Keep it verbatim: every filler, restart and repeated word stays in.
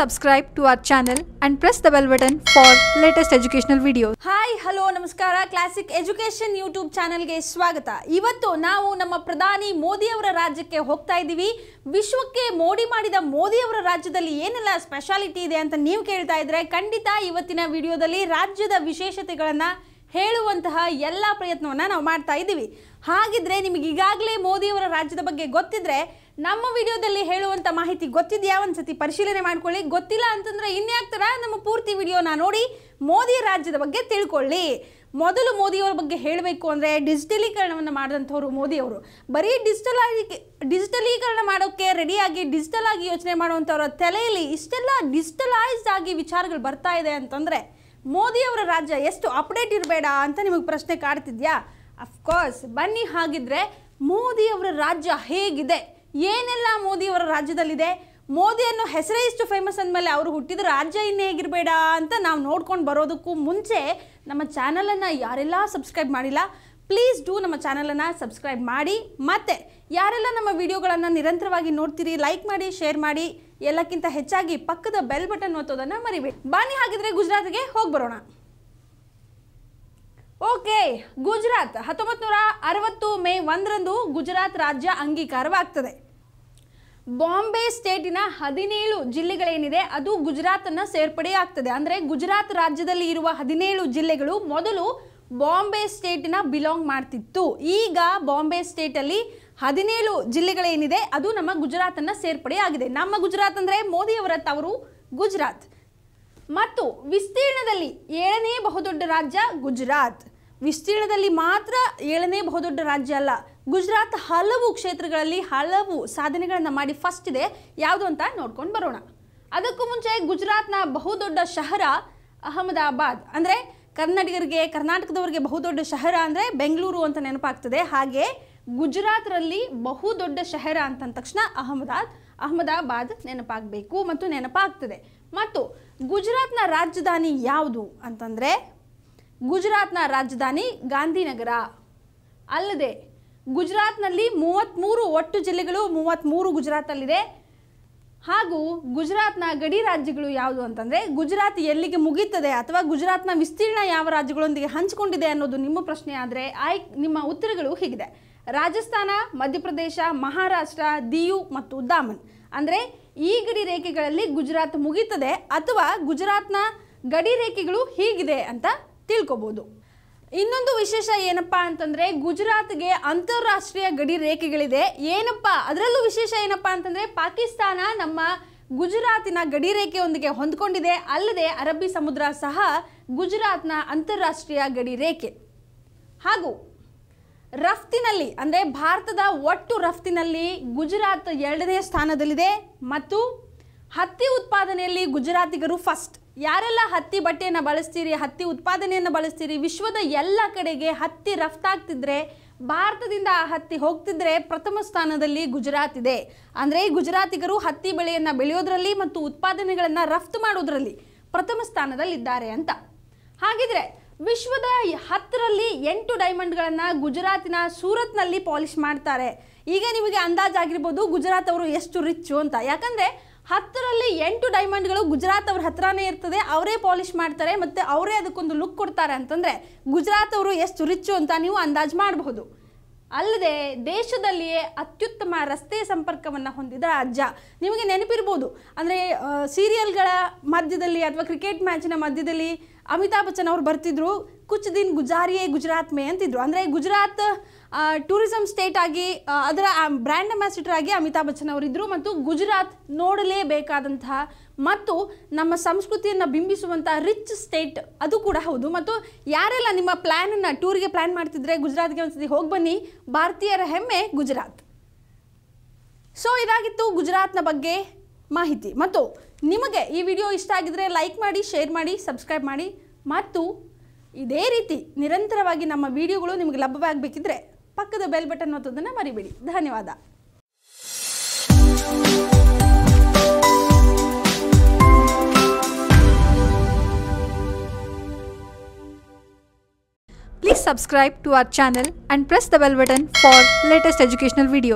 subscribe to our channel and press the bell button for latest educational videos. Hi, hello, ನಮಸ್ಕಾರ. Classic Education YouTube channel ಗೆ ಸ್ವಾಗತ. ಇವತ್ತು ನಾವು ನಮ್ಮ ಪ್ರಧಾನಿ ಮೋದಿ ಅವರ ರಾಜ್ಯಕ್ಕೆ ಹೋಗ್ತಾ ಇದೀವಿ. ವಿಶ್ವಕ್ಕೆ ಮೋಡಿ ಮಾಡಿದ ಮೋದಿ ಅವರ ರಾಜ್ಯದಲ್ಲಿ ಏನೆಲ್ಲ ಸ್ಪೆಷಾಲಿಟಿ ಇದೆ ಅಂತ ನೀವು ಕೇಳ್ತಾ ಇದ್ರೆ ಖಂಡಿತ ಇವತ್ತಿನ ವಿಡಿಯೋದಲ್ಲಿ ರಾಜ್ಯದ ವಿಶೇಷತೆಗಳನ್ನು ಹೇಳುವಂತಹ ಎಲ್ಲ ಪ್ರಯತ್ನವನ್ನು ನಾವು ಮಾಡ್ತಾ ಇದೀವಿ. ಹಾಗಿದ್ರೆ ನಿಮಗೆ ಈಗಾಗಲೇ ಮೋದಿ ಅವರ ರಾಜ್ಯದ ಬಗ್ಗೆ ಗೊತ್ತಿದ್ರೆ ನಮ್ಮ ವಿಡಿಯೋದಲ್ಲಿ ಹೇಳುವಂತ ಮಾಹಿತಿ ಗೊತ್ತಿದೆಯಾ ಒಂದ್ಸತಿ ಪರಿಶೀಲನೆ ಮಾಡ್ಕೊಳ್ಳಿ. ಗೊತ್ತಿಲ್ಲ ಅಂತಂದ್ರೆ ಇನ್ಯಾಕ್ತರ ನಮ್ಮ ಪೂರ್ತಿ ವಿಡಿಯೋನ ನೋಡಿ ಮೋದಿ ರಾಜ್ಯದ ಬಗ್ಗೆ ತಿಳ್ಕೊಳ್ಳಿ. ಮೊದಲು ಮೋದಿಯವರ ಬಗ್ಗೆ ಹೇಳಬೇಕು ಅಂದರೆ ಡಿಜಿಟಲೀಕರಣವನ್ನು ಮಾಡಿದಂಥವ್ರು ಮೋದಿಯವರು. ಬರೀ ಡಿಜಿಟಲ್ ಆಗಿ ಡಿಜಿಟಲೀಕರಣ ಮಾಡೋಕ್ಕೆ ರೆಡಿಯಾಗಿ ಡಿಜಿಟಲ್ ಆಗಿ ಯೋಚನೆ ಮಾಡುವಂಥವ್ರ ತಲೆಯಲ್ಲಿ ಇಷ್ಟೆಲ್ಲ ಡಿಜಿಟಲೈಸ್ಡ್ ಆಗಿ ವಿಚಾರಗಳು ಬರ್ತಾ ಇದೆ ಅಂತಂದರೆ ಮೋದಿಯವರ ರಾಜ್ಯ ಎಷ್ಟು ಅಪ್ಡೇಟ್ ಇರಬೇಡ ಅಂತ ನಿಮಗೆ ಪ್ರಶ್ನೆ ಕಾಡ್ತಿದ್ಯಾ? ಅಫ್ಕೋರ್ಸ್ ಬನ್ನಿ. ಹಾಗಿದ್ರೆ ಮೋದಿಯವರ ರಾಜ್ಯ ಹೇಗಿದೆ, ಏನೆಲ್ಲ ಮೋದಿಯವರ ರಾಜ್ಯದಲ್ಲಿದೆ, ಮೋದಿಯನ್ನು ಹೆಸರೇ ಇಷ್ಟು ಫೇಮಸ್ ಅಂದಮೇಲೆ ಅವರು ಹುಟ್ಟಿದ ರಾಜ್ಯ ಇನ್ನೇ ಹೇಗಿರಬೇಡ ಅಂತ ನಾವು ನೋಡ್ಕೊಂಡು ಬರೋದಕ್ಕೂ ಮುಂಚೆ ನಮ್ಮ ಚಾನಲನ್ನು ಯಾರೆಲ್ಲ ಸಬ್ಸ್ಕ್ರೈಬ್ ಮಾಡಿಲ್ಲ ಪ್ಲೀಸ್ ಡೂ ನಮ್ಮ ಚಾನಲನ್ನು ಸಬ್ಸ್ಕ್ರೈಬ್ ಮಾಡಿ. ಮತ್ತು ಯಾರೆಲ್ಲ ನಮ್ಮ ವಿಡಿಯೋಗಳನ್ನು ನಿರಂತರವಾಗಿ ನೋಡ್ತೀರಿ ಲೈಕ್ ಮಾಡಿ, ಶೇರ್ ಮಾಡಿ, ಎಲ್ಲಕ್ಕಿಂತ ಹೆಚ್ಚಾಗಿ ಪಕ್ಕದ ಬೆಲ್ ಬಟನ್ ಒತ್ತೋದನ್ನು ಮರಿಬೇಡಿ. ಬನ್ನಿ ಹಾಗಿದ್ರೆ ಗುಜರಾತ್ಗೆ ಹೋಗಿ ಬರೋಣ. ಓಕೆ, ಗುಜರಾತ್ ಹತ್ತೊಂಬತ್ತು ನೂರ ಅರವತ್ತು ಮೇ ಒಂದರಂದು ಗುಜರಾತ್ ರಾಜ್ಯ ಅಂಗೀಕಾರವಾಗ್ತದೆ. ಬಾಂಬೆ ಸ್ಟೇಟಿನ ಹದಿನೇಳು ಜಿಲ್ಲೆಗಳೇನಿದೆ ಅದು ಗುಜರಾತನ್ನು ಸೇರ್ಪಡೆ ಆಗ್ತದೆ. ಅಂದರೆ ಗುಜರಾತ್ ರಾಜ್ಯದಲ್ಲಿ ಇರುವ ಹದಿನೇಳು ಜಿಲ್ಲೆಗಳು ಮೊದಲು ಬಾಂಬೆ ಸ್ಟೇಟಿನ ಬಿಲಾಂಗ್ ಮಾಡ್ತಿತ್ತು. ಈಗ ಬಾಂಬೆ ಸ್ಟೇಟಲ್ಲಿ ಹದಿನೇಳು ಜಿಲ್ಲೆಗಳೇನಿದೆ ಅದು ನಮ್ಮ ಗುಜರಾತನ್ನು ಸೇರ್ಪಡೆ ಆಗಿದೆ. ನಮ್ಮ ಗುಜರಾತ್ ಅಂದರೆ ಮೋದಿಯವರ ತವರು ಗುಜರಾತ್. ಮತ್ತು ವಿಸ್ತೀರ್ಣದಲ್ಲಿ ಏಳನೇ ಬಹುದೊಡ್ಡ ರಾಜ್ಯ ಗುಜರಾತ್. ವಿಸ್ತೀರ್ಣದಲ್ಲಿ ಮಾತ್ರ ಏಳನೇ ಬಹುದೊಡ್ಡ ರಾಜ್ಯ ಅಲ್ಲ, ಗುಜರಾತ್ ಹಲವು ಕ್ಷೇತ್ರಗಳಲ್ಲಿ ಹಲವು ಸಾಧನೆಗಳನ್ನು ಮಾಡಿ ಫಸ್ಟ್ ಇದೆ. ಯಾವುದು ಅಂತ ನೋಡ್ಕೊಂಡು ಬರೋಣ. ಅದಕ್ಕೂ ಮುಂಚೆ ಗುಜರಾತ್ನ ಬಹುದೊಡ್ಡ ಶಹರ ಅಹ್ಮದಾಬಾದ್. ಅಂದರೆ ಕರ್ನಾಟಕರಿಗೆ ಕರ್ನಾಟಕದವರಿಗೆ ಬಹುದೊಡ್ಡ ಶಹರ ಅಂದರೆ ಬೆಂಗಳೂರು ಅಂತ ನೆನಪಾಗ್ತದೆ. ಹಾಗೆ ಗುಜರಾತ್ರಲ್ಲಿ ಬಹುದೊಡ್ಡ ಶಹರ ಅಂತ ತಕ್ಷಣ ಅಹಮದಾಬಾದ್ ಅಹಮದಾಬಾದ್ ನೆನಪಾಗಬೇಕು ಮತ್ತು ನೆನಪಾಗ್ತದೆ. ಮತ್ತು ಗುಜರಾತ್ನ ರಾಜಧಾನಿ ಯಾವುದು ಅಂತಂದರೆ ಗುಜರಾತ್ನ ರಾಜಧಾನಿ ಗಾಂಧಿನಗರ. ಅಲ್ಲದೆ ಗುಜರಾತ್ನಲ್ಲಿ ಮೂವತ್ತ್ಮೂರು ಒಟ್ಟು ಜಿಲ್ಲೆಗಳು ಮೂವತ್ತ್ಮೂರು ಗುಜರಾತಲ್ಲಿದೆ. ಹಾಗೂ ಗುಜರಾತ್ನ ಗಡಿ ರಾಜ್ಯಗಳು ಯಾವುದು ಅಂತಂದರೆ ಗುಜರಾತ್ ಎಲ್ಲಿಗೆ ಮುಗೀತದೆ ಅಥವಾ ಗುಜರಾತ್ನ ವಿಸ್ತೀರ್ಣ ಯಾವ ರಾಜ್ಯಗಳೊಂದಿಗೆ ಹಂಚಿಕೊಂಡಿದೆ ಅನ್ನೋದು ನಿಮ್ಮ ಪ್ರಶ್ನೆ. ಆದರೆ ಆಯ್ ನಿಮ್ಮ ಉತ್ತರಗಳು ಹೀಗಿದೆ: ರಾಜಸ್ಥಾನ, ಮಧ್ಯಪ್ರದೇಶ, ಮಹಾರಾಷ್ಟ್ರ, ದಿಯು ಮತ್ತು ದಾಮನ್. ಅಂದರೆ ಈ ಗಡಿ ರೇಖೆಗಳಲ್ಲಿ ಗುಜರಾತ್ ಮುಗೀತದೆ ಅಥವಾ ಗುಜರಾತ್ನ ಗಡಿ ರೇಖೆಗಳು ಹೀಗಿದೆ ಅಂತ ತಿಳ್ಕೊಬೋದು. ಇನ್ನೊಂದು ವಿಶೇಷ ಏನಪ್ಪಾ ಅಂತಂದರೆ ಗುಜರಾತ್ಗೆ ಅಂತಾರಾಷ್ಟ್ರೀಯ ಗಡಿ ರೇಖೆಗಳಿದೆ. ಏನಪ್ಪ ಅದರಲ್ಲೂ ವಿಶೇಷ ಏನಪ್ಪ ಅಂತಂದರೆ ಪಾಕಿಸ್ತಾನ ನಮ್ಮ ಗುಜರಾತಿನ ಗಡಿ ರೇಖೆಯೊಂದಿಗೆ ಹೊಂದ್ಕೊಂಡಿದೆ. ಅಲ್ಲದೆ ಅರಬ್ಬಿ ಸಮುದ್ರ ಸಹ ಗುಜರಾತ್ನ ಅಂತಾರಾಷ್ಟ್ರೀಯ ಗಡಿ ರೇಖೆ. ಹಾಗೂ ರಫ್ತಿನಲ್ಲಿ ಅಂದರೆ ಭಾರತದ ಒಟ್ಟು ರಫ್ತಿನಲ್ಲಿ ಗುಜರಾತ್ ಎರಡನೇ ಸ್ಥಾನದಲ್ಲಿದೆ. ಮತ್ತು ಹತ್ತಿ ಉತ್ಪಾದನೆಯಲ್ಲಿ ಗುಜರಾತಿಗರು ಫಸ್ಟ್. ಯಾರೆಲ್ಲ ಹತ್ತಿ ಬಟ್ಟೆಯನ್ನು ಬಳಸ್ತೀರಿ, ಹತ್ತಿ ಉತ್ಪಾದನೆಯನ್ನು ಬಳಸ್ತೀರಿ, ವಿಶ್ವದ ಎಲ್ಲ ಕಡೆಗೆ ಹತ್ತಿ ರಫ್ತಾಗ್ತಿದ್ರೆ ಭಾರತದಿಂದ ಆ ಹತ್ತಿ ಹೋಗ್ತಿದ್ರೆ ಪ್ರಥಮ ಸ್ಥಾನದಲ್ಲಿ ಗುಜರಾತ್ ಇದೆ. ಅಂದರೆ ಗುಜರಾತಿಗರು ಹತ್ತಿ ಬೆಳೆಯನ್ನು ಬೆಳೆಯೋದ್ರಲ್ಲಿ ಮತ್ತು ಉತ್ಪಾದನೆಗಳನ್ನು ರಫ್ತು ಮಾಡೋದ್ರಲ್ಲಿ ಪ್ರಥಮ ಸ್ಥಾನದಲ್ಲಿದ್ದಾರೆ ಅಂತ. ಹಾಗಿದ್ರೆ ವಿಶ್ವದ ಹತ್ತರಲ್ಲಿ ಎಂಟು ಡೈಮಂಡ್ಗಳನ್ನು ಗುಜರಾತಿನ ಸೂರತ್ನಲ್ಲಿ ಪಾಲಿಷ್ ಮಾಡ್ತಾರೆ. ಈಗ ನಿಮಗೆ ಅಂದಾಜಾಗಿರ್ಬೋದು ಗುಜರಾತ್ ಅವರು ಎಷ್ಟು ರಿಚ್ಚು ಅಂತ. ಯಾಕಂದರೆ ಹತ್ತರಲ್ಲಿ ಎಂಟು ಡೈಮಂಡ್ಗಳು ಗುಜರಾತ್ ಅವ್ರ ಹತ್ರನೇ ಇರ್ತದೆ, ಅವರೇ ಪಾಲಿಷ್ ಮಾಡ್ತಾರೆ ಮತ್ತು ಅವರೇ ಅದಕ್ಕೊಂದು ಲುಕ್ ಕೊಡ್ತಾರೆ. ಅಂತಂದರೆ ಗುಜರಾತ್ ಅವರು ಎಷ್ಟು ರಿಚ್ಚು ಅಂತ ನೀವು ಅಂದಾಜು ಮಾಡಬಹುದು. ಅಲ್ಲದೆ ದೇಶದಲ್ಲಿಯೇ ಅತ್ಯುತ್ತಮ ರಸ್ತೆ ಸಂಪರ್ಕವನ್ನು ಹೊಂದಿದ ರಾಜ್ಯ. ನಿಮಗೆ ನೆನಪಿರ್ಬೋದು ಅಂದರೆ ಸೀರಿಯಲ್ಗಳ ಮಧ್ಯದಲ್ಲಿ ಅಥವಾ ಕ್ರಿಕೆಟ್ ಮ್ಯಾಚಿನ ಮಧ್ಯದಲ್ಲಿ ಅಮಿತಾಬ್ ಬಚ್ಚನ್ ಅವರು ಬರ್ತಿದ್ರು, ಕುಚ್ ದಿನ್ ಗುಜಾರಿಯೇ ಗುಜರಾತ್ ಮೇ ಅಂತಿದ್ರು. ಅಂದರೆ ಗುಜರಾತ್ ಟೂರಿಸಂ ಸ್ಟೇಟ್ ಆಗಿ ಅದರ ಬ್ರ್ಯಾಂಡ್ ಅಂಬಾಸಿಡರ್ ಆಗಿ ಅಮಿತಾಬ್ ಬಚ್ಚನ್ ಅವರಿದ್ದರು. ಮತ್ತು ಗುಜರಾತ್ ನೋಡಲೇಬೇಕಾದಂತಹ ಮತ್ತು ನಮ್ಮ ಸಂಸ್ಕೃತಿಯನ್ನು ಬಿಂಬಿಸುವಂಥ ರಿಚ್ ಸ್ಟೇಟ್ ಅದು ಕೂಡ ಹೌದು. ಮತ್ತು ಯಾರೆಲ್ಲ ನಿಮ್ಮ ಪ್ಲ್ಯಾನನ್ನು ಟೂರಿಗೆ ಪ್ಲ್ಯಾನ್ ಮಾಡ್ತಿದ್ರೆ ಗುಜರಾತ್ಗೆ ಒಂದ್ಸತಿ ಹೋಗಿ ಬನ್ನಿ. ಭಾರತೀಯರ ಹೆಮ್ಮೆ ಗುಜರಾತ್. ಸೊ ಇದಾಗಿತ್ತು ಗುಜರಾತ್ನ ಬಗ್ಗೆ ಮಾಹಿತಿ. ಮತ್ತು ನಿಮಗೆ ಈ ವಿಡಿಯೋ ಇಷ್ಟ ಆಗಿದ್ರೆ ಲೈಕ್ ಮಾಡಿ, ಶೇರ್ ಮಾಡಿ, ಸಬ್ಸ್ಕ್ರೈಬ್ ಮಾಡಿ. ಮತ್ತು ಇದೇ ರೀತಿ ನಿರಂತರವಾಗಿ ನಮ್ಮ ವಿಡಿಯೋಗಳು ನಿಮಗೆ ಲಭ್ಯವಾಗಬೇಕಿದ್ರೆ ಪಕ್ಕದ ಬೆಲ್ ಬಟನ್ ಒತ್ತೋದನ್ನು ಮರಿಬೇಡಿ. ಧನ್ಯವಾದ. Please subscribe to our channel and press the bell button for latest educational videos.